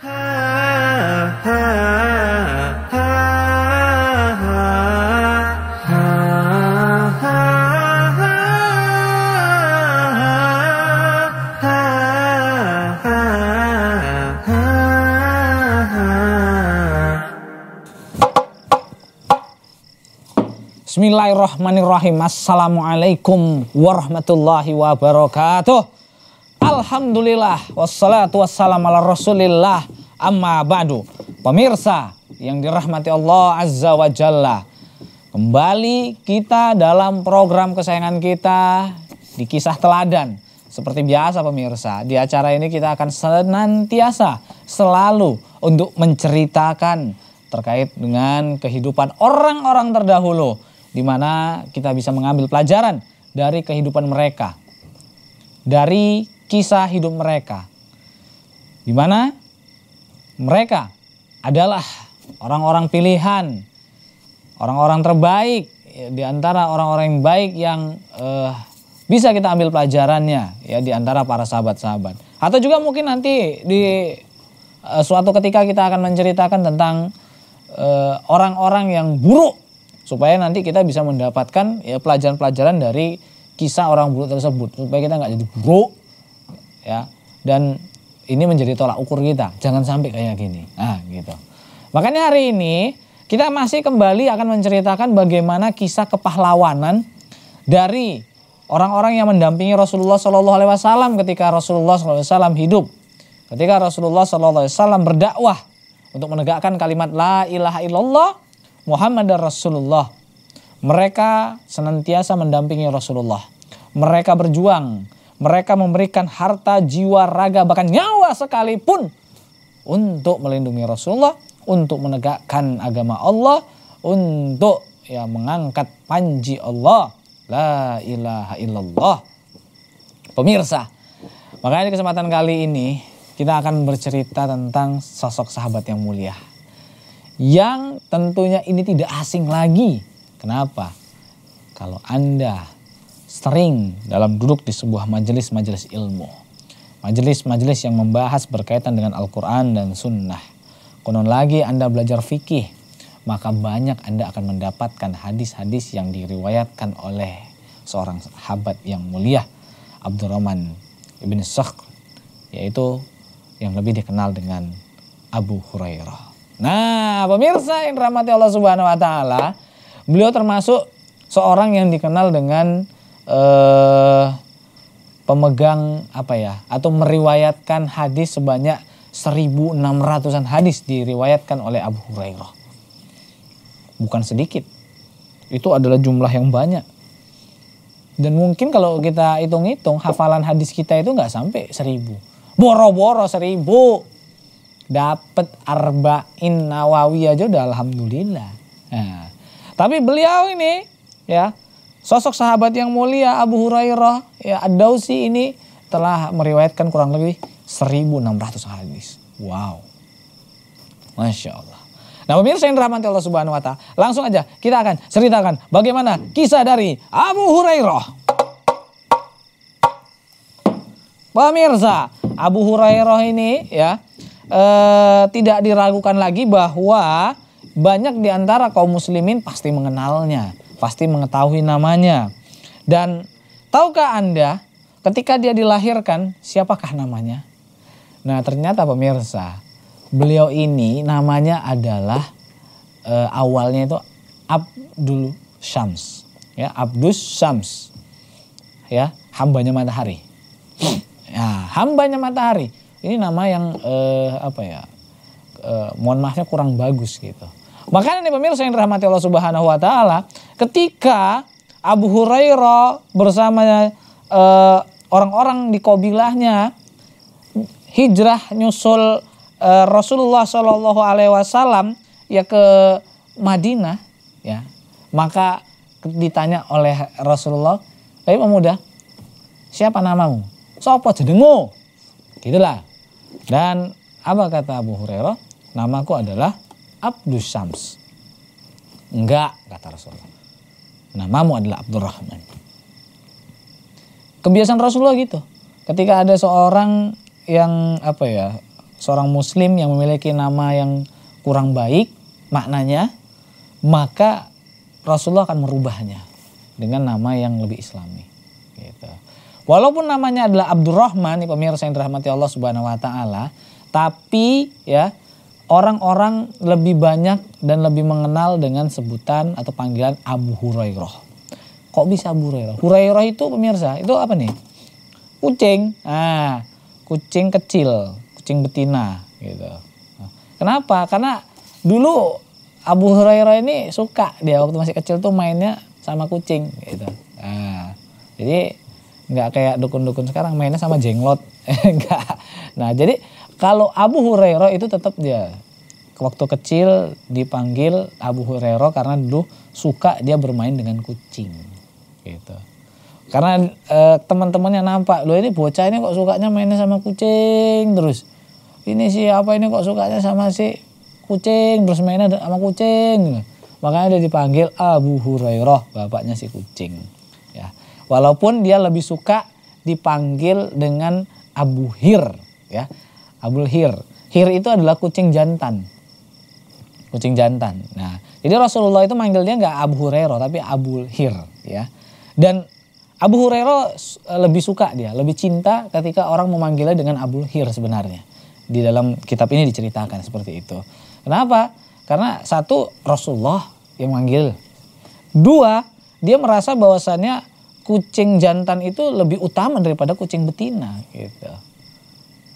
Bismillahirrahmanirrahim. Assalamualaikum warahmatullahi wabarakatuh. Alhamdulillah. Wassalatu wassalamu ala rasulillah. Amma ba'du. Pemirsa yang dirahmati Allah Azza wa Jalla, kembali kita dalam program kesayangan kita di Kisah Teladan. Seperti biasa pemirsa, di acara ini kita akan senantiasa selalu untuk menceritakan terkait dengan kehidupan orang-orang terdahulu, di mana kita bisa mengambil pelajaran dari kehidupan mereka, dari kisah hidup mereka, di mana mereka adalah orang-orang pilihan, orang-orang terbaik di antara orang-orang yang baik yang bisa kita ambil pelajarannya ya, di antara para sahabat-sahabat. Atau juga mungkin nanti di suatu ketika kita akan menceritakan tentang orang-orang yang buruk, supaya nanti kita bisa mendapatkan ya pelajaran-pelajaran dari kisah orang buruk tersebut, supaya kita nggak jadi buruk ya, dan ini menjadi tolak ukur kita, jangan sampai kayak gini, nah gitu. Makanya hari ini kita masih kembali akan menceritakan bagaimana kisah kepahlawanan dari orang-orang yang mendampingi Rasulullah SAW ketika Rasulullah SAW hidup, ketika Rasulullah SAW berdakwah untuk menegakkan kalimat la ilaha illallah Muhammadar Rasulullah. Mereka senantiasa mendampingi Rasulullah. Mereka berjuang. Mereka memberikan harta, jiwa, raga, bahkan nyawa sekalipun untuk melindungi Rasulullah, untuk menegakkan agama Allah, untuk ya mengangkat panji Allah, la ilaha illallah. Pemirsa, makanya di kesempatan kali ini kita akan bercerita tentang sosok sahabat yang mulia, yang tentunya ini tidak asing lagi. Kenapa? Kalau Anda sering dalam duduk di sebuah majelis-majelis ilmu, majelis-majelis yang membahas berkaitan dengan Al-Quran dan Sunnah, konon lagi Anda belajar fikih, maka banyak Anda akan mendapatkan hadis-hadis yang diriwayatkan oleh seorang sahabat yang mulia, Abdurrahman ibn Sakhr, yaitu yang lebih dikenal dengan Abu Hurairah. Nah pemirsa yang dirahmati Allah Subhanahu wa Ta'ala, beliau termasuk seorang yang dikenal dengan pemegang apa ya, atau meriwayatkan hadis sebanyak 1.600-an hadis diriwayatkan oleh Abu Hurairah. Bukan sedikit, itu adalah jumlah yang banyak. Dan mungkin kalau kita hitung-hitung hafalan hadis kita itu nggak sampai 1.000. Boro-boro 1.000. Dapat arba'in nawawi aja udah alhamdulillah. Nah, tapi beliau ini ya, sosok sahabat yang mulia Abu Hurairah ya Ad-Dawsi ini telah meriwayatkan kurang lebih 1.600 hadis. Wow. Masya Allah. Nah pemirsa yang dirahmati Allah Subhanahu wa Ta'ala, langsung aja kita akan ceritakan bagaimana kisah dari Abu Hurairah. Pemirsa, Abu Hurairah ini ya tidak diragukan lagi bahwa banyak di antara kaum muslimin pasti mengenalnya, pasti mengetahui namanya. Dan tahukah Anda ketika dia dilahirkan siapakah namanya? Nah ternyata pemirsa, beliau ini namanya adalah awalnya itu Abdul Syams ya, Abdus Syams ya, hambanya matahari. Ya, hambanya matahari. Ini nama yang mohon maafnya kurang bagus gitu. Makanya nih pemirsa yang dirahmati Allah Subhanahu wa Ta'ala, ketika Abu Hurairah bersama orang-orang di kabilahnya hijrah nyusul Rasulullah Shallallahu Alaihi Wasallam ya ke Madinah ya, maka ditanya oleh Rasulullah, "Hei pemuda, siapa namamu? Sopo jenengmu?" Gitulah. Dan apa kata Abu Hurairah? "Namaku adalah Abdus Syams." "Enggak," kata Rasulullah, "namamu adalah Abdurrahman." Kebiasaan Rasulullah gitu. Ketika ada seorang yang apa ya, seorang muslim yang memiliki nama yang kurang baik maknanya, maka Rasulullah akan merubahnya dengan nama yang lebih islami. Gitu. Walaupun namanya adalah Abdurrahman, pemirsa yang dirahmati Allah Subhanahu wa taala, tapi ya orang-orang lebih banyak dan lebih mengenal dengan sebutan atau panggilan Abu Hurairah. Kok bisa Abu Hurairah? Hurairah itu pemirsa, itu apa nih? Kucing. Nah, kucing kecil, kucing betina gitu. Nah, kenapa? Karena dulu Abu Hurairah ini suka dia waktu masih kecil tuh mainnya sama kucing gitu. Nah, jadi nggak kayak dukun-dukun sekarang mainnya sama jenglot. Enggak. Nah, jadi kalau Abu Hurairah itu tetap dia waktu kecil dipanggil Abu Hurairah karena dulu suka dia bermain dengan kucing gitu. Karena teman-temannya nampak, loh ini bocah ini kok sukanya mainnya sama kucing terus. Ini siapa ini kok sukanya sama si kucing, terus mainnya sama kucing. Makanya dia dipanggil Abu Hurairah, bapaknya si kucing. Ya. Walaupun dia lebih suka dipanggil dengan Abu Hir, ya. Abul Hir. Hir itu adalah kucing jantan. Kucing jantan. Nah, jadi Rasulullah itu manggil dia nggak Abu Hurairah tapi Abul Hir, ya. Dan Abu Hurairah lebih suka dia, lebih cinta ketika orang memanggilnya dengan Abul Hir sebenarnya. Di dalam kitab ini diceritakan seperti itu. Kenapa? Karena satu, Rasulullah yang manggil. Dua, dia merasa bahwasannya kucing jantan itu lebih utama daripada kucing betina. Gitu.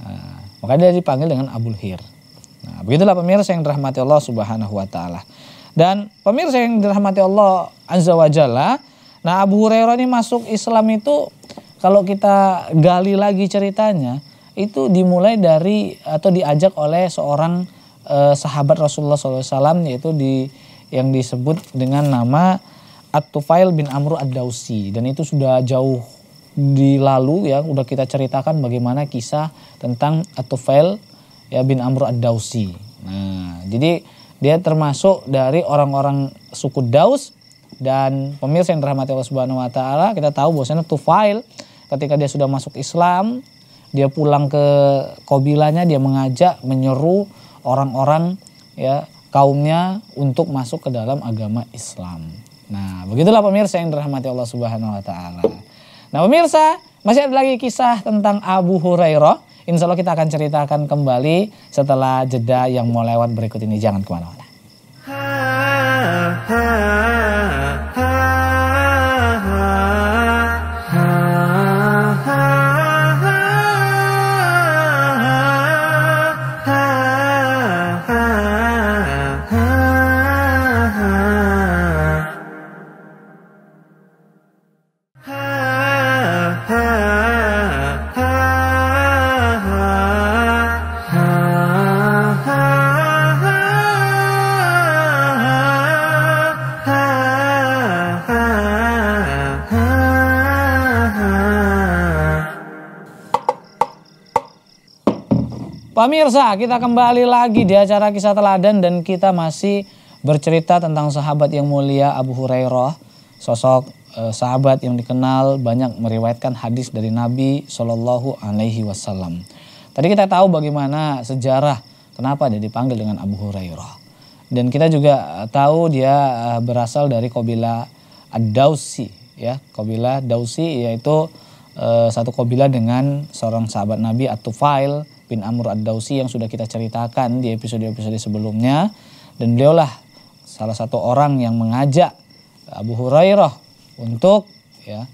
Nah, makanya dia dipanggil dengan Abul Hir. Nah, begitulah pemirsa yang dirahmati Allah Subhanahu wa taala. Dan pemirsa yang dirahmati Allah Azza wa Jalla, nah Abu Hurairah ini masuk Islam itu kalau kita gali lagi ceritanya, itu dimulai dari atau diajak oleh seorang sahabat Rasulullah SAW yaitu yang disebut dengan nama At-Tufail bin Amr Ad-Dawsi, dan itu sudah jauh dilalu ya, udah kita ceritakan bagaimana kisah tentang At-Tufail ya bin Amr Ad-Dawsi. Nah, jadi dia termasuk dari orang-orang suku Daus, dan pemirsa yang dirahmati Allah Subhanahu wa taala, kita tahu bahwasanya Tufail ketika dia sudah masuk Islam, dia pulang ke kabilahnya, dia mengajak, menyeru orang-orang ya kaumnya untuk masuk ke dalam agama Islam. Nah, begitulah pemirsa yang dirahmati Allah Subhanahu wa taala. Nah, pemirsa, masih ada lagi kisah tentang Abu Hurairah. Insya Allah kita akan ceritakan kembali setelah jeda yang mau lewat berikut ini. Jangan kemana-mana. Pemirsa, kita kembali lagi di acara Kisah Teladan dan kita masih bercerita tentang sahabat yang mulia Abu Hurairah. Sosok sahabat yang dikenal banyak meriwayatkan hadis dari Nabi Shallallahu Alaihi Wasallam. Tadi kita tahu bagaimana sejarah kenapa dia dipanggil dengan Abu Hurairah. Dan kita juga tahu dia berasal dari kabilah Ad-Dawsi, ya, kabilah Dawsi yaitu satu kabilah dengan seorang sahabat Nabi At-Tufail bin Amr Ad-Dawsi yang sudah kita ceritakan di episode-episode sebelumnya. Dan beliaulah salah satu orang yang mengajak Abu Hurairah untuk ya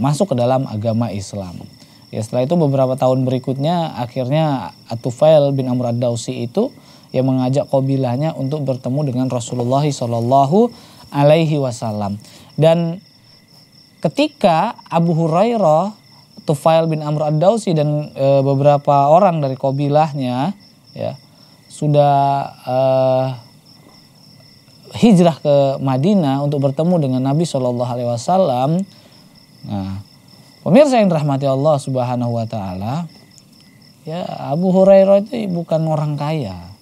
masuk ke dalam agama Islam. Ya, setelah itu beberapa tahun berikutnya akhirnya At-Tufail bin Amr Ad-Dawsi itu yang mengajak kabilahnya untuk bertemu dengan Rasulullah Shallallahu Alaihi Wasallam. Dan ketika Abu Hurairah, Tufail bin Amr Ad-Dawsi dan beberapa orang dari kabilahnya ya sudah hijrah ke Madinah untuk bertemu dengan Nabi Shallallahu Alaihi Wasallam. Nah, pemirsa yang dirahmati Allah Subhanahu wa taala, ya Abu Hurairah itu bukan orang kaya,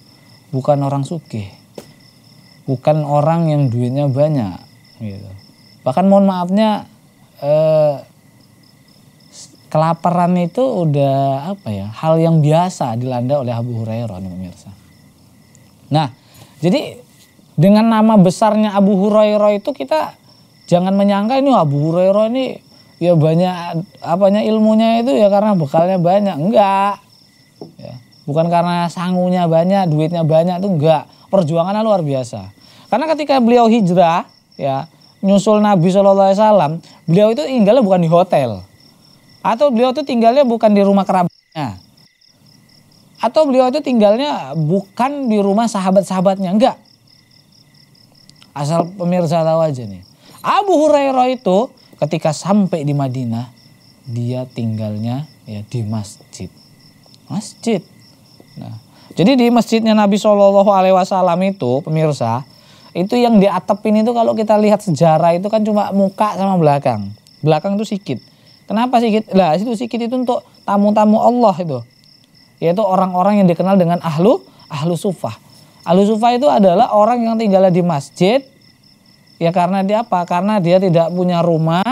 bukan orang sugih, bukan orang yang duitnya banyak gitu. Bahkan mohon maafnya Kelaparan itu udah apa ya, hal yang biasa dilanda oleh Abu Hurairah nih pemirsa. Nah, jadi dengan nama besarnya Abu Hurairah itu kita jangan menyangka ini Abu Hurairah ini ya banyak apanya ilmunya itu ya karena bekalnya banyak. Enggak. Ya, bukan karena sangunya banyak, duitnya banyak tuh enggak. Perjuangannya luar biasa. Karena ketika beliau hijrah ya, nyusul Nabi Shallallahu alaihi wasallam, beliau itu tinggalnya bukan di hotel. Atau beliau itu tinggalnya bukan di rumah kerabatnya. Atau beliau itu tinggalnya bukan di rumah sahabat-sahabatnya. Enggak. Asal pemirsa tahu aja nih. Abu Hurairah itu ketika sampai di Madinah, dia tinggalnya ya di masjid. Masjid. Nah, jadi di masjidnya Nabi Shallallahu alaihi wasallam itu pemirsa, itu yang diatepin itu kalau kita lihat sejarah itu kan cuma muka sama belakang. Belakang itu sikit. Kenapa sikit? Lah situ sikit itu untuk tamu-tamu Allah itu. Yaitu orang-orang yang dikenal dengan ahlu sufah. Ahlu sufah itu adalah orang yang tinggalnya di masjid. Ya karena dia apa? Karena dia tidak punya rumah,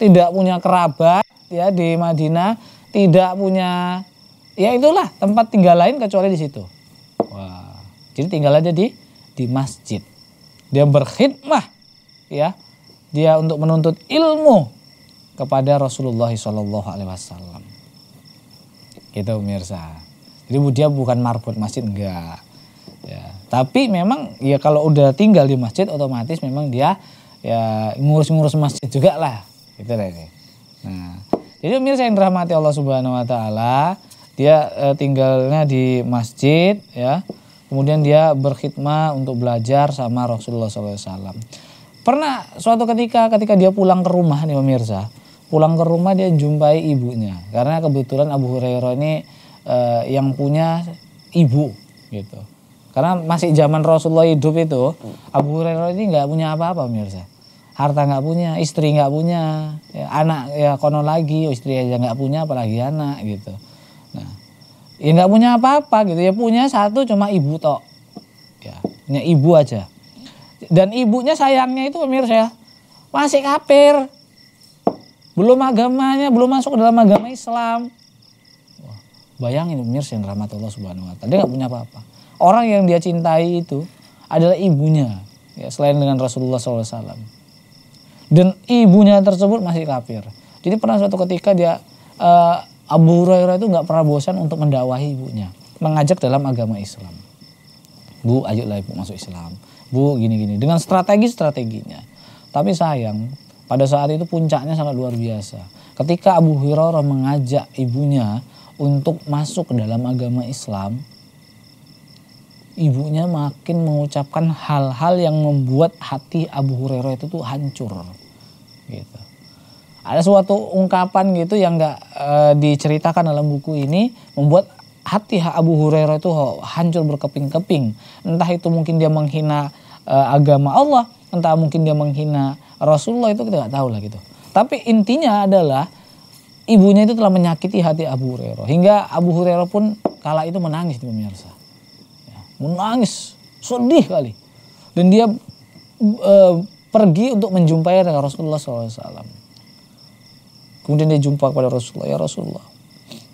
tidak punya kerabat ya di Madinah, tidak punya ya itulah tempat tinggal lain kecuali di situ. Wah. Jadi tinggal aja di masjid. Dia berkhidmah ya. Dia untuk menuntut ilmu kepada Rasulullah Shallallahu alaihi wasallam. Gitu pemirsa. Jadi dia bukan marbot masjid enggak. Ya, tapi memang ya kalau udah tinggal di masjid otomatis memang dia ya ngurus-ngurus masjid juga lah. Gitu deh. Nah, jadi pemirsa yang dirahmati Allah Subhanahu wa taala, dia tinggalnya di masjid ya. Kemudian dia berkhidmat untuk belajar sama Rasulullah Shallallahu alaihi wasallam. Pernah suatu ketika dia pulang ke rumah nih pemirsa, pulang ke rumah dia jumpai ibunya karena kebetulan Abu Hurairah ini yang punya ibu gitu. Karena masih zaman Rasulullah hidup itu Abu Hurairah ini nggak punya apa-apa pemirsa, harta nggak punya, istri nggak punya, ya, anak ya konon lagi istri aja nggak punya apalagi anak gitu. Nah, ya nggak punya apa-apa gitu ya punya satu cuma ibu tok, ya punya ibu aja. Dan ibunya sayangnya itu pemirsa masih kafir. Belum agamanya, belum masuk ke dalam agama Islam. Wah, bayangin pemirsa yang dirahmati Allah Subhanahu wa taala. Dia gak punya apa-apa. Orang yang dia cintai itu adalah ibunya. Ya, selain dengan Rasulullah SAW. Dan ibunya tersebut masih kafir. Jadi pernah suatu ketika dia Abu Hurairah itu gak pernah bosan untuk mendakwahi ibunya. Mengajak dalam agama Islam. Bu, ayolah ibu masuk Islam. Bu, gini-gini. Dengan strategi-strateginya. Tapi sayang, pada saat itu puncaknya sangat luar biasa. Ketika Abu Hurairah mengajak ibunya untuk masuk ke dalam agama Islam, ibunya makin mengucapkan hal-hal yang membuat hati Abu Hurairah itu tuh hancur. Gitu. Ada suatu ungkapan gitu yang gak diceritakan dalam buku ini membuat hati Abu Hurairah itu hancur berkeping-keping. Entah itu mungkin dia menghina agama Allah, entah mungkin dia menghina Rasulullah itu kita nggak tahu lah gitu. Tapi intinya adalah ibunya itu telah menyakiti hati Abu Hurairah. Hingga Abu Hurairah pun kala itu menangis di pemirsa. Ya, menangis, sedih kali. Dan dia pergi untuk menjumpai dengan Rasulullah SAW. Kemudian dia jumpa kepada Rasulullah, ya Rasulullah.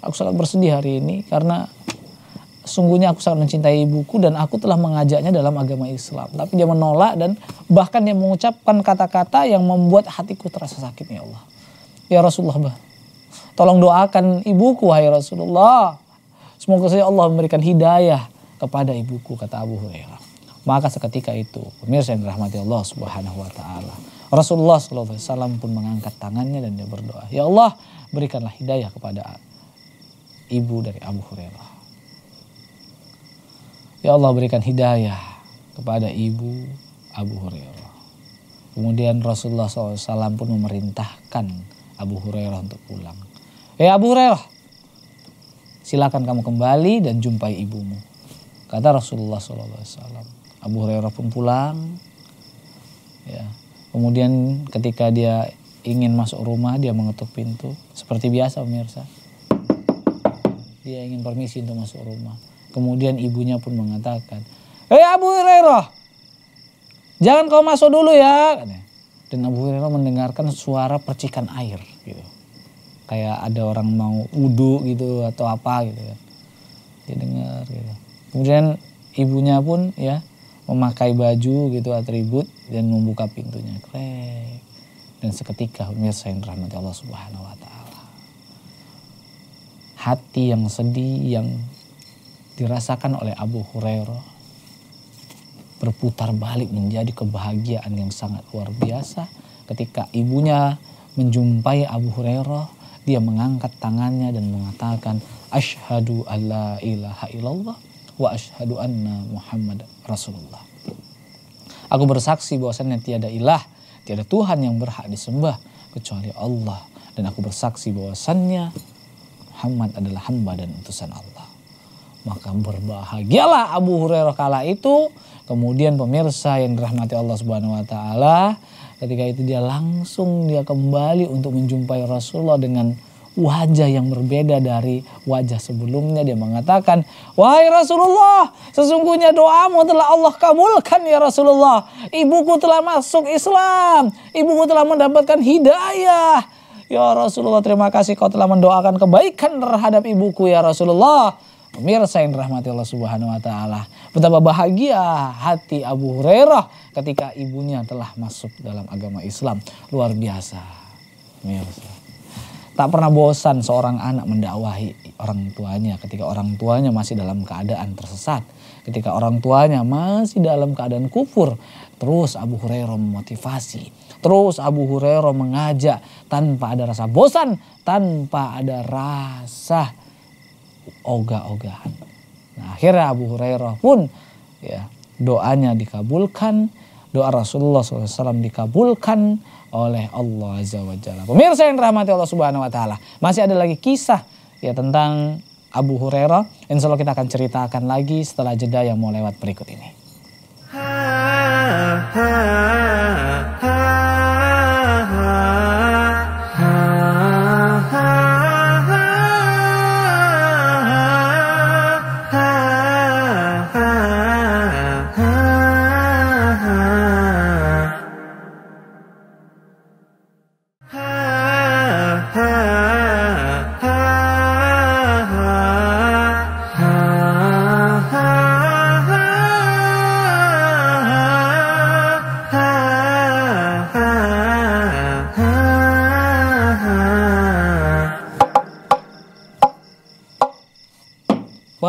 Aku sangat bersedih hari ini karena sungguhnya aku sangat mencintai ibuku dan aku telah mengajaknya dalam agama Islam. Tapi dia menolak dan bahkan dia mengucapkan kata-kata yang membuat hatiku terasa sakit ya Allah. Ya Rasulullah, tolong doakan ibuku wahai Rasulullah. Semoga saja Allah memberikan hidayah kepada ibuku kata Abu Hurairah. Maka seketika itu pemirsa yang dirahmati Allah Subhanahu wa taala. Rasulullah sallallahu alaihi wasallam pun mengangkat tangannya dan dia berdoa. Ya Allah, berikanlah hidayah kepada ibu dari Abu Hurairah. Ya Allah berikan hidayah kepada ibu Abu Hurairah. Kemudian Rasulullah SAW pun memerintahkan Abu Hurairah untuk pulang. Hey Abu Hurairah, silakan kamu kembali dan jumpai ibumu. Kata Rasulullah SAW. Abu Hurairah pun pulang. Ya. Kemudian ketika dia ingin masuk rumah, dia mengetuk pintu. Seperti biasa pemirsa. Dia ingin permisi untuk masuk rumah. Kemudian ibunya pun mengatakan, "Hei Abu Hurairah, jangan kau masuk dulu ya." Dan Abu Hurairah mendengarkan suara percikan air. Gitu. kayak ada orang mau wudhu gitu atau apa gitu kan. Dia dengar gitu. Kemudian ibunya pun ya memakai baju gitu atribut dan membuka pintunya. Krek. Dan seketika pemirsa yang dirahmati Allah Subhanahu wa taala. Hati yang sedih yang dirasakan oleh Abu Hurairah berputar balik menjadi kebahagiaan yang sangat luar biasa ketika ibunya menjumpai Abu Hurairah. Dia mengangkat tangannya dan mengatakan asyhadu alla ilaha illallah wa asyhadu anna Muhammad Rasulullah. Aku bersaksi bahwasannya tiada ilah, tiada Tuhan yang berhak disembah kecuali Allah, dan aku bersaksi bahwasannya Muhammad adalah hamba dan utusan Allah. Maka berbahagialah Abu Hurairah kala itu. Kemudian pemirsa yang dirahmati Allah Subhanahu wa taala, ketika itu dia langsung dia kembali untuk menjumpai Rasulullah dengan wajah yang berbeda dari wajah sebelumnya. Dia mengatakan, wahai Rasulullah, sesungguhnya doamu telah Allah kabulkan ya Rasulullah. Ibuku telah masuk Islam, ibuku telah mendapatkan hidayah. Ya Rasulullah, terima kasih kau telah mendoakan kebaikan terhadap ibuku ya Rasulullah. Pemirsa yang dirahmati Allah Subhanahu wa taala, betapa bahagia hati Abu Hurairah ketika ibunya telah masuk dalam agama Islam. Luar biasa. Pemirsa, tak pernah bosan seorang anak mendakwahi orang tuanya ketika orang tuanya masih dalam keadaan tersesat, ketika orang tuanya masih dalam keadaan kufur. Terus Abu Hurairah memotivasi, terus Abu Hurairah mengajak tanpa ada rasa bosan, tanpa ada rasa ogah-ogahan. Nah, akhirnya Abu Hurairah pun ya doanya dikabulkan, doa Rasulullah SAW dikabulkan oleh Allah Azza wa Jalla. Pemirsa yang dirahmati Allah Subhanahu wa taala, masih ada lagi kisah ya tentang Abu Hurairah. Insya Allah kita akan ceritakan lagi setelah jeda yang mau lewat berikut ini.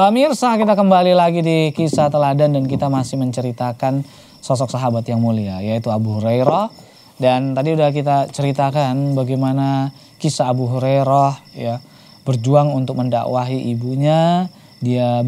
Pemirsa, kita kembali lagi di Kisah Teladan dan kita masih menceritakan sosok sahabat yang mulia yaitu Abu Hurairah. Dan tadi udah kita ceritakan bagaimana kisah Abu Hurairah ya berjuang untuk mendakwahi ibunya. Dia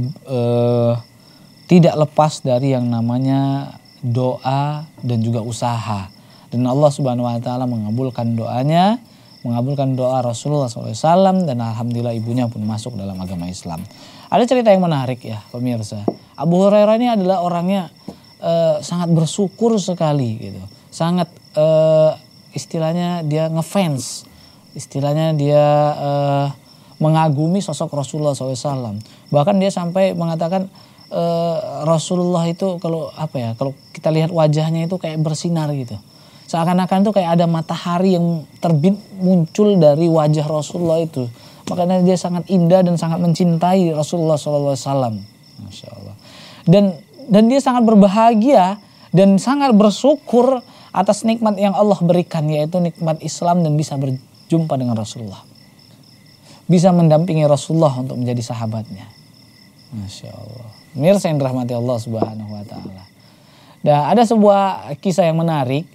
tidak lepas dari yang namanya doa dan juga usaha. Dan Allah Subhanahu wa taala mengabulkan doanya, mengabulkan doa Rasulullah SAW, dan alhamdulillah ibunya pun masuk dalam agama Islam. Ada cerita yang menarik ya pemirsa. Abu Hurairah ini adalah orangnya sangat bersyukur sekali gitu. Sangat istilahnya dia ngefans. Istilahnya dia mengagumi sosok Rasulullah SAW. Bahkan dia sampai mengatakan Rasulullah itu kalau apa ya, kalau kita lihat wajahnya itu kayak bersinar gitu. Seakan-akan itu kayak ada matahari yang terbit muncul dari wajah Rasulullah itu. Makanya dia sangat indah dan sangat mencintai Rasulullah SAW. Masya Allah. Dan dia sangat berbahagia dan sangat bersyukur atas nikmat yang Allah berikan, yaitu nikmat Islam, dan bisa berjumpa dengan Rasulullah. Bisa mendampingi Rasulullah untuk menjadi sahabatnya. Masya Allah. Mirsa yang dirahmati Allah Subhanahu wa ta'ala. Nah, ada sebuah kisah yang menarik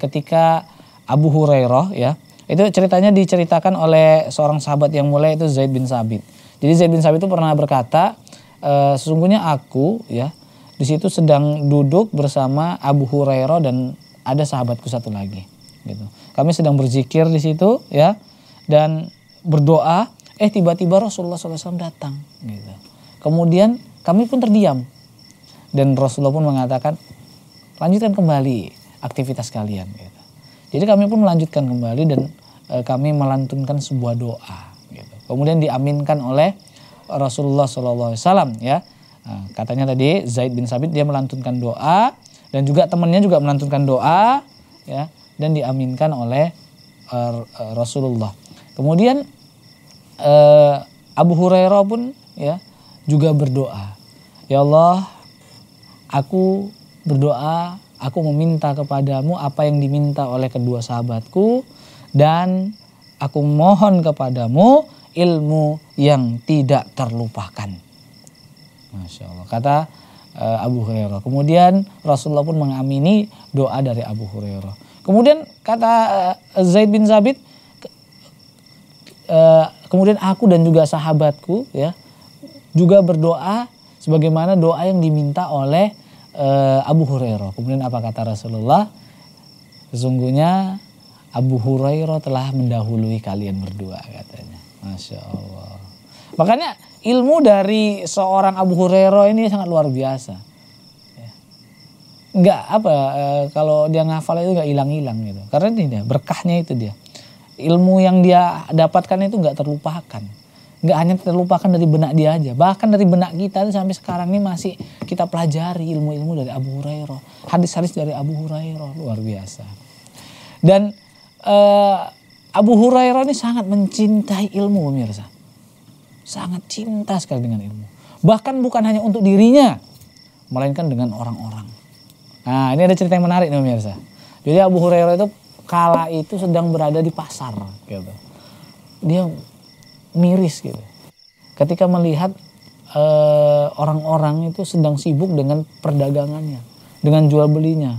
ketika Abu Hurairah ya, itu ceritanya diceritakan oleh seorang sahabat yang mulia, itu Zaid bin Thabit. Jadi Zaid bin Thabit itu pernah berkata, sesungguhnya aku ya di situ sedang duduk bersama Abu Hurairah dan ada sahabatku satu lagi gitu. Kami sedang berzikir di situ ya dan berdoa, tiba-tiba Rasulullah SAW datang gitu. Kemudian kami pun terdiam dan Rasulullah pun mengatakan, lanjutkan kembali aktivitas kalian gitu. Jadi kami pun melanjutkan kembali dan kami melantunkan sebuah doa gitu. Kemudian diaminkan oleh Rasulullah SAW ya. Nah, katanya tadi Zaid bin Thabit dia melantunkan doa dan juga temannya juga melantunkan doa ya, dan diaminkan oleh Rasulullah. Kemudian Abu Hurairah pun ya juga berdoa, ya Allah, aku berdoa, aku meminta kepadamu apa yang diminta oleh kedua sahabatku, dan aku mohon kepadamu ilmu yang tidak terlupakan. Masya Allah, kata Abu Hurairah. Kemudian Rasulullah pun mengamini doa dari Abu Hurairah. Kemudian kata Zaid bin Thabit, kemudian aku dan juga sahabatku ya juga berdoa sebagaimana doa yang diminta oleh Abu Hurairah. Kemudian apa kata Rasulullah? Sesungguhnya Abu Hurairah telah mendahului kalian berdua, katanya. Masya Allah. Makanya ilmu dari seorang Abu Hurairah ini sangat luar biasa. Enggak apa, kalau dia ngafal itu enggak hilang-hilang gitu. Karena ini berkahnya itu dia. Ilmu yang dia dapatkan itu enggak terlupakan. Enggak hanya terlupakan dari benak dia aja. Bahkan dari benak kita itu sampai sekarang ini masih kita pelajari ilmu-ilmu dari Abu Hurairah. Hadis-hadis dari Abu Hurairah, luar biasa. Dan Abu Hurairah ini sangat mencintai ilmu, pemirsa. Sangat cinta sekali dengan ilmu. Bahkan bukan hanya untuk dirinya, melainkan dengan orang-orang. Nah, ini ada cerita yang menarik nih, pemirsa. Jadi Abu Hurairah itu kala itu sedang berada di pasar gitu. Dia miris gitu. Ketika melihat orang-orang itu sedang sibuk dengan perdagangannya, dengan jual belinya.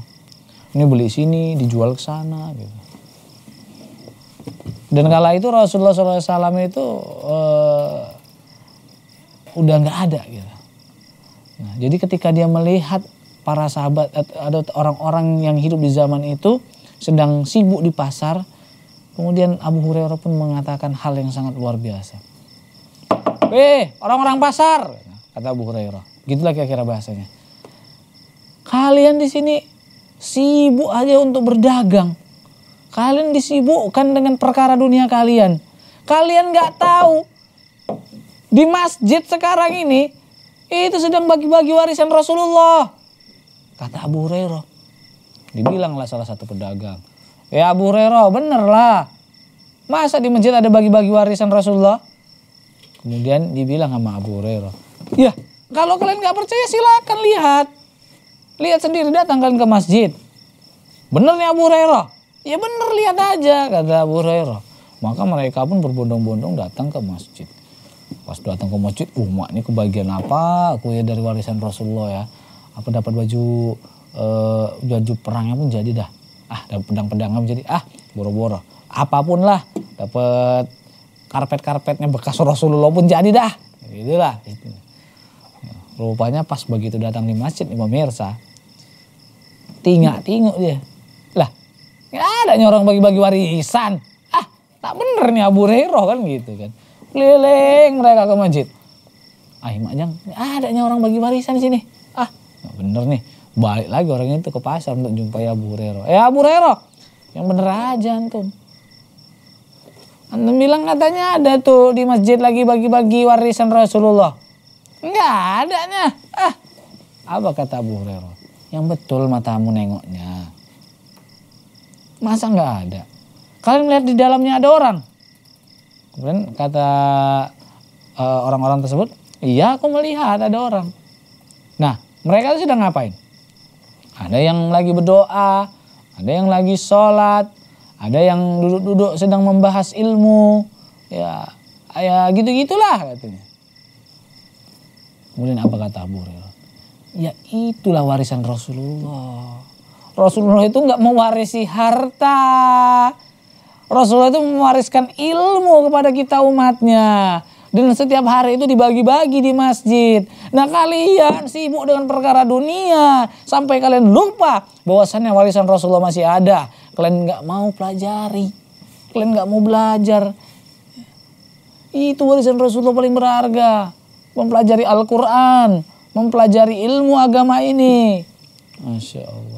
Ini beli sini, dijual ke sana gitu. Dan kala itu Rasulullah SAW itu udah nggak ada gitu. Nah, jadi ketika dia melihat para sahabat atau orang-orang yang hidup di zaman itu sedang sibuk di pasar, kemudian Abu Hurairah pun mengatakan hal yang sangat luar biasa. Weh, orang-orang pasar, kata Abu Hurairah. Gitulah kira-kira bahasanya. Kalian di sini sibuk aja untuk berdagang. Kalian disibukkan dengan perkara dunia kalian. Kalian gak tahu di masjid sekarang ini itu sedang bagi-bagi warisan Rasulullah, kata Abu Hurairah. Dibilanglah salah satu pedagang, ya Abu Hurairah, bener lah, masa di masjid ada bagi-bagi warisan Rasulullah? Kemudian dibilang sama Abu Hurairah, ya kalau kalian gak percaya silakan lihat. Lihat sendiri, datang kalian ke masjid. Bener nih Abu Hurairah. Ya bener, lihat aja, kata Abu Hurairah. Maka mereka pun berbondong-bondong datang ke masjid. Pas datang ke masjid, mak ini kebagian apa? Aku ya dari warisan Rasulullah ya. Apa dapat baju perangnya pun jadi dah. Ah, dapat pedang-pedangnya pun jadi. Ah, boro-boro. Apapun lah, dapat karpet-karpetnya bekas Rasulullah pun jadi dah. Gitulah. Rupanya pas begitu datang di masjid nih pemirsa, tingak-tinguk dia. Nggak ada nyorong bagi-bagi warisan. Ah, tak bener nih Abu Hurairah kan gitu kan. Keliling mereka ke masjid. Ah, maknya ada nyorong bagi warisan di sini. Ah, nggak bener nih. Balik lagi orangnya itu ke pasar untuk jumpai Abu Hurairah. Eh Abu Hurairah, yang bener aja antum. Antum bilang katanya ada tuh di masjid lagi bagi-bagi warisan Rasulullah. Nggak adanya. Ah, apa kata Abu Hurairah? Yang betul matamu nengoknya. Masa nggak ada? Kalian lihat di dalamnya ada orang. Kemudian kata orang-orang tersebut, iya aku melihat ada orang. Nah, mereka itu sedang ngapain? Ada yang lagi berdoa, ada yang lagi sholat, ada yang duduk-duduk sedang membahas ilmu, ya gitu-gitulah katanya. Kemudian apa kata Abu Hurairah? Ya itulah warisan Rasulullah. Rasulullah itu nggak mewarisi harta. Rasulullah itu mewariskan ilmu kepada kita umatnya. Dan setiap hari itu dibagi-bagi di masjid. Nah, kalian sibuk dengan perkara dunia sampai kalian lupa bahwasannya warisan Rasulullah masih ada. Kalian nggak mau pelajari. Kalian nggak mau belajar. Itu warisan Rasulullah paling berharga. Mempelajari Al-Quran. Mempelajari ilmu agama ini. Masya Allah.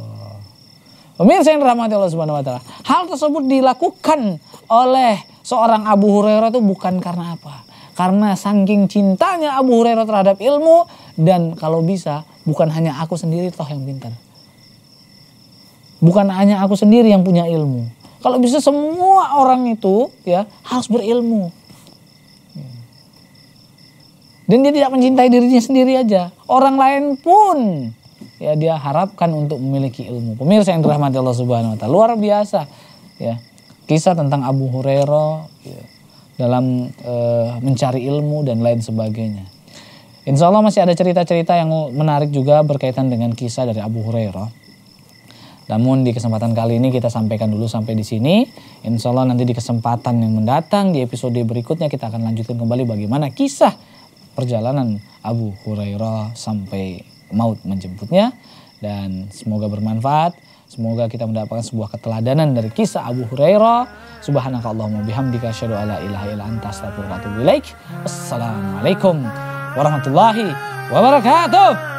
Pemirsa yang dirahmati Allah Subhanahu wa Ta'ala, hal tersebut dilakukan oleh seorang Abu Hurairah itu bukan karena apa? Karena saking cintanya Abu Hurairah terhadap ilmu, dan kalau bisa bukan hanya aku sendiri toh yang pintar. Bukan hanya aku sendiri yang punya ilmu. Kalau bisa semua orang itu ya harus berilmu. Dan dia tidak mencintai dirinya sendiri aja. Orang lain pun ya dia harapkan untuk memiliki ilmu. Pemirsa yang dirahmati Allah Subhanahu wa taala, luar biasa ya. Kisah tentang Abu Hurairah ya, dalam mencari ilmu dan lain sebagainya. Insya Allah masih ada cerita-cerita yang menarik juga berkaitan dengan kisah dari Abu Hurairah. Namun di kesempatan kali ini kita sampaikan dulu sampai di sini. Insya Allah nanti di kesempatan yang mendatang di episode berikutnya kita akan lanjutkan kembali bagaimana kisah perjalanan Abu Hurairah sampai maut menjemputnya, dan semoga bermanfaat. Semoga kita mendapatkan sebuah keteladanan dari kisah Abu Hurairah. Subhanakallahumma bihamdika asyhadu alla ilaha illa anta astaghfiruka wa atubu ilaik. Wassalamualaikum warahmatullahi wabarakatuh.